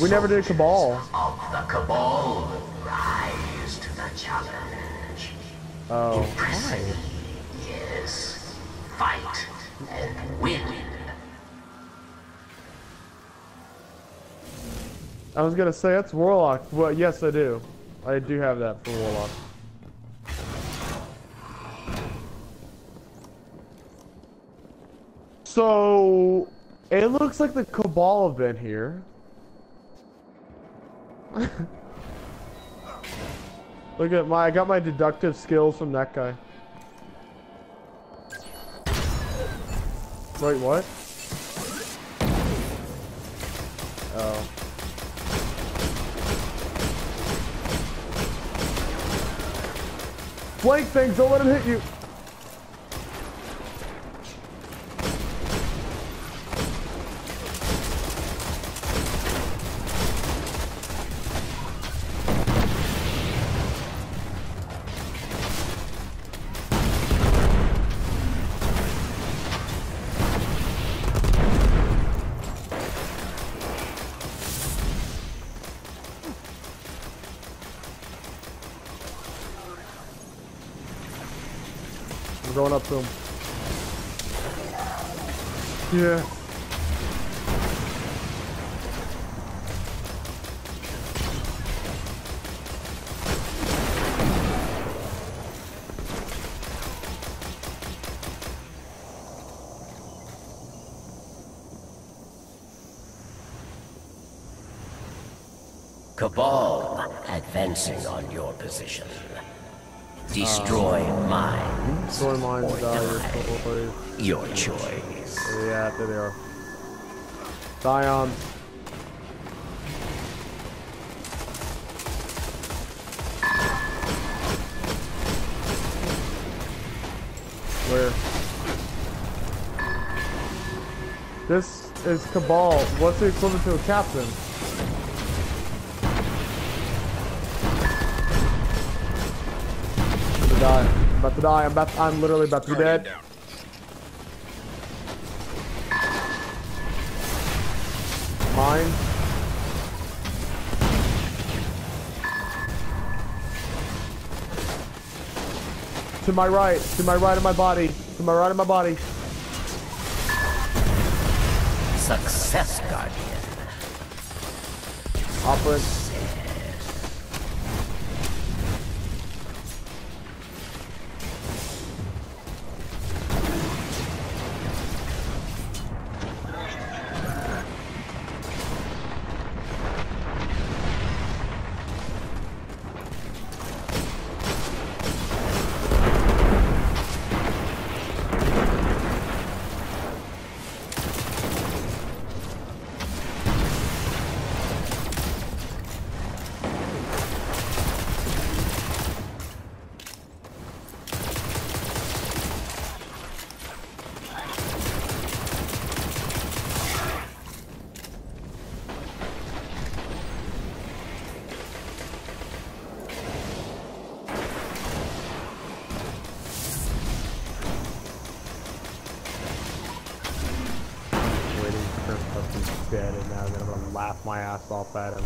We never did Cabal. Of the Cabal rise to the challenge. Oh, impressive. Yes. Fight and win. I was gonna say that's Warlock. Well, yes, I do. I do have that for Warlock. So it looks like the Cabal event here. Look at my, I got my deductive skills from that guy. Wait, what? Oh. Flank things, don't let him hit you. Going up to him. Yeah. Cabal advancing on your position. Destroy mines. Destroy mines, or die. Your choice. Yeah, there they are. Die on. Where? This is Cabal. What's the equivalent to a captain? Die. I'm about to die. I'm literally about to be dead. Mine. To my right of my body. To my right of my body. Success, Guardian. Operate. Dead, and now I'm gonna laugh my ass off at him.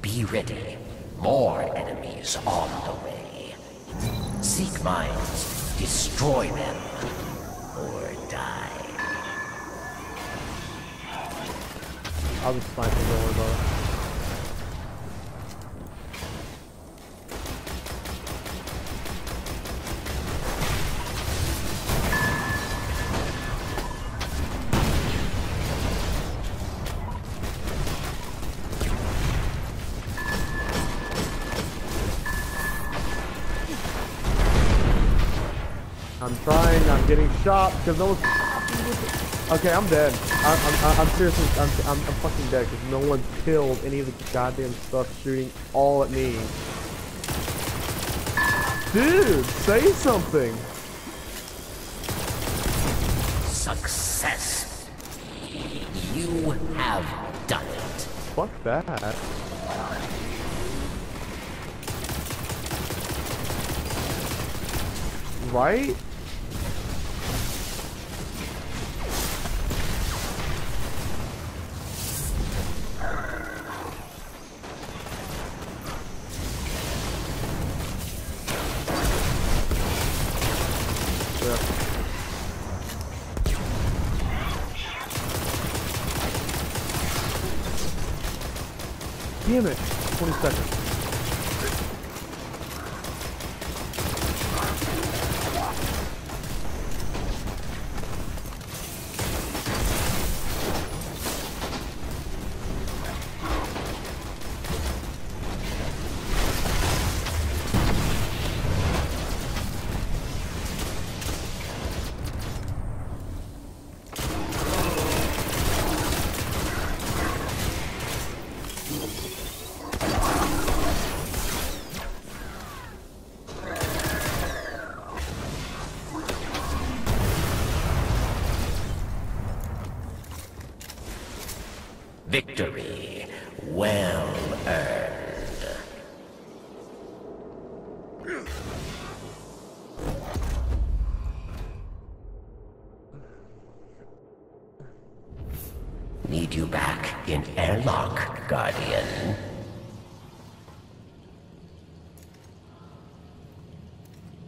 Be ready. More enemies on the way. Seek mines, destroy them, or die. I'll just find the door, though. I'm trying, I'm getting shot because no one's... Okay, I'm dead. I'm seriously, I'm fucking dead because no one killed any of the goddamn stuff shooting all at me. Dude, say something. Success. You have done it. Fuck that. Right? damn it! 20 seconds. Victory well earned. Need you back in airlock, Guardian.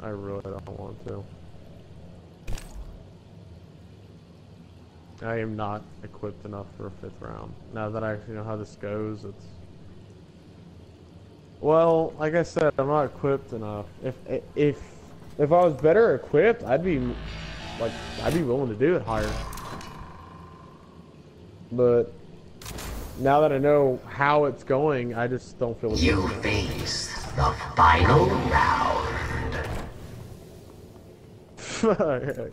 I really don't want to. I am not equipped enough for a 5th round. Now that I actually know how this goes, it's... Well, like I said, I'm not equipped enough. If I was better equipped, I'd be willing to do it higher. But now that I know how it's going, I just don't feel... You face the final round. Fuck.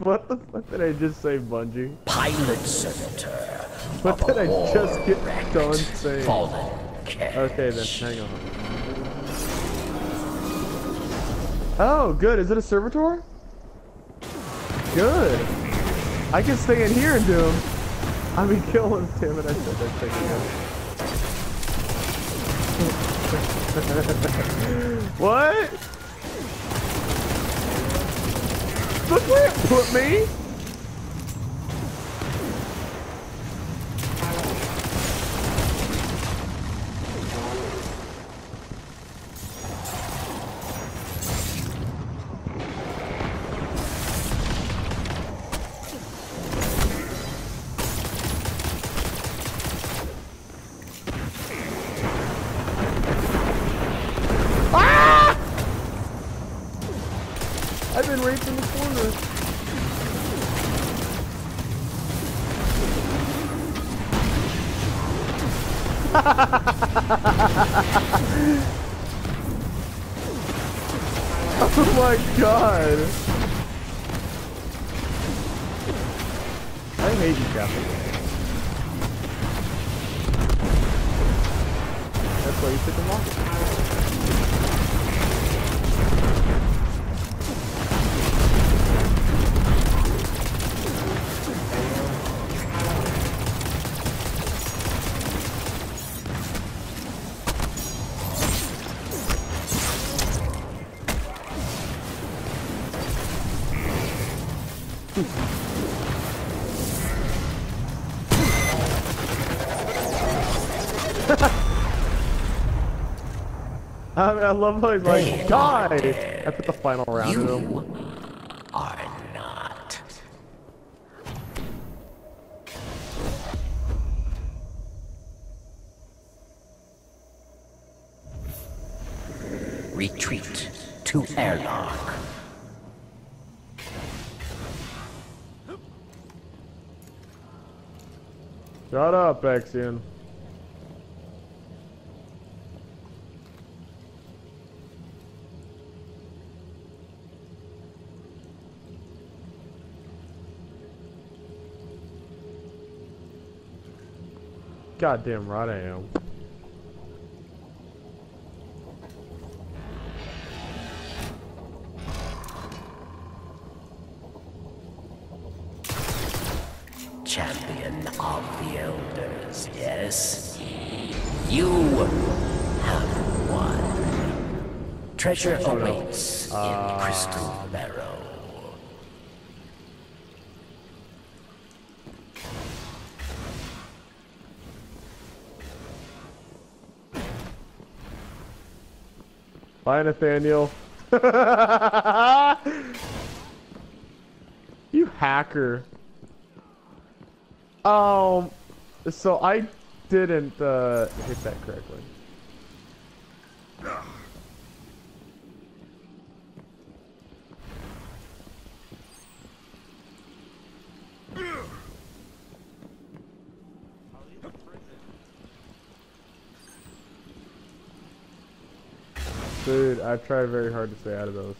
What the fuck did I just say, Bungie? Pilot servitor. What did I just get done saying? Okay then, hang on. Oh, good. Is it a servitor? Good. I can stay in here and do him. I mean, kill him, damn it! I said that thing. What? The plant put me! Oh my god! I hate you, Captain. That's why you took them I love how he's like, die! I put the final round in him. You are not. Retreat to airlock. Shut up, exzian. Goddamn right I am. Champion of the Elders, yes? You have won. Treasure awaits in Crystal Barrow. Bye, Nathaniel. You hacker. So I didn't hit that correctly. Dude, I try very hard to stay out of those.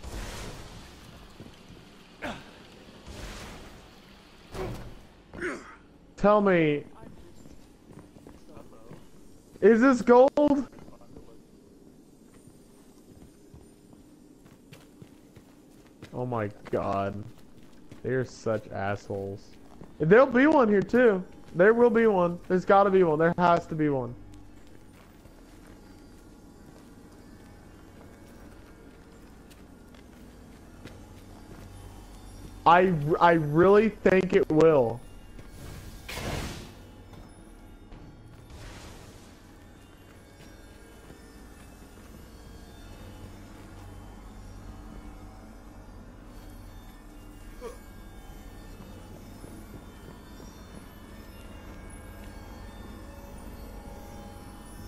Tell me, is this gold? Oh my god. They're such assholes. There'll be one here too. There will be one. There's gotta be one. There has to be one. I really think it will.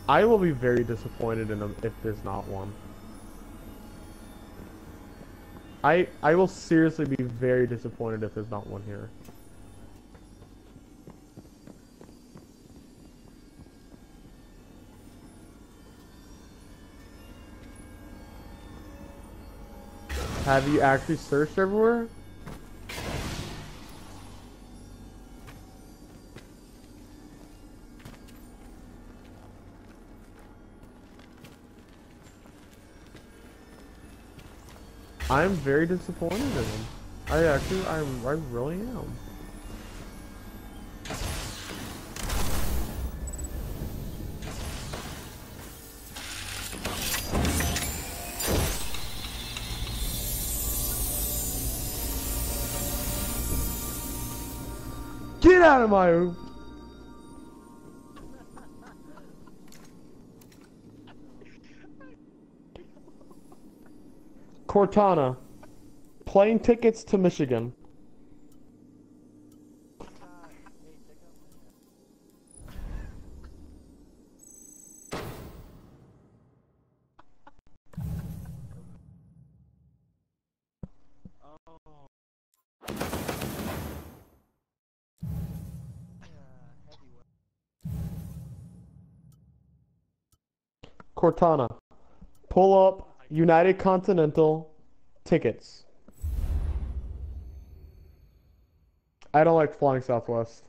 I will be very disappointed in them if there's not one. I will seriously be very disappointed if there's not one here. Have you actually searched everywhere? I'm very disappointed in him. I really am. Get out of my room! Cortana, plane tickets to Michigan. Cortana, pull up United Continental tickets. I don't like flying Southwest.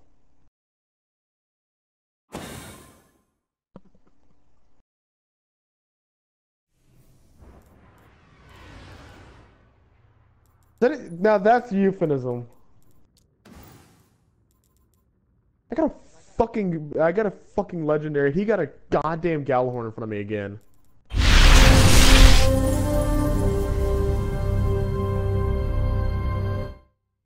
Now that's euphemism. I got a fucking legendary. He got a goddamn Gjallarhorn in front of me again.